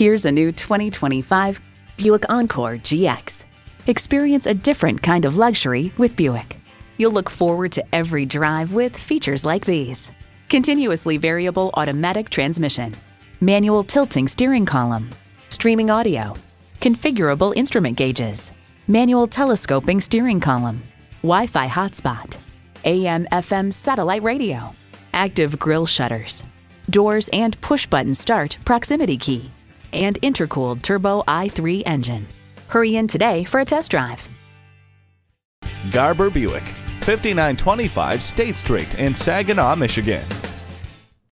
Here's a new 2025 Buick Encore GX. Experience a different kind of luxury with Buick. You'll look forward to every drive with features like these: continuously variable automatic transmission, manual tilting steering column, streaming audio, configurable instrument gauges, manual telescoping steering column, Wi-Fi hotspot, AM/FM satellite radio, active grille shutters, doors and push-button start proximity key, and intercooled turbo i3 engine. Hurry in today for a test drive. Garber Buick, 5925 State Street in Saginaw, Michigan.